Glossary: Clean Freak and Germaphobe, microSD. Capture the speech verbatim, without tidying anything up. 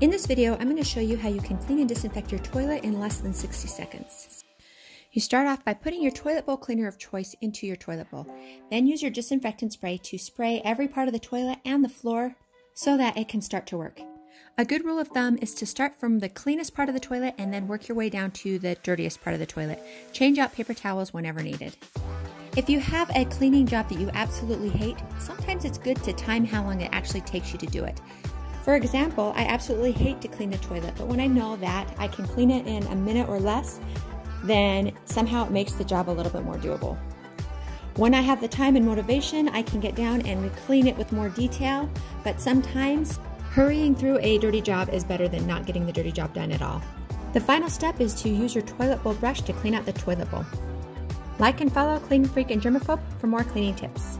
In this video, I'm going to show you how you can clean and disinfect your toilet in less than sixty seconds. You start off by putting your toilet bowl cleaner of choice into your toilet bowl. Then use your disinfectant spray to spray every part of the toilet and the floor so that it can start to work. A good rule of thumb is to start from the cleanest part of the toilet and then work your way down to the dirtiest part of the toilet. Change out paper towels whenever needed. If you have a cleaning job that you absolutely hate, sometimes it's good to time how long it actually takes you to do it. For example, I absolutely hate to clean the toilet, but when I know that I can clean it in a minute or less, then somehow it makes the job a little bit more doable. When I have the time and motivation, I can get down and clean it with more detail, but sometimes hurrying through a dirty job is better than not getting the dirty job done at all. The final step is to use your toilet bowl brush to clean out the toilet bowl. Like and follow Clean Freak and Germaphobe for more cleaning tips.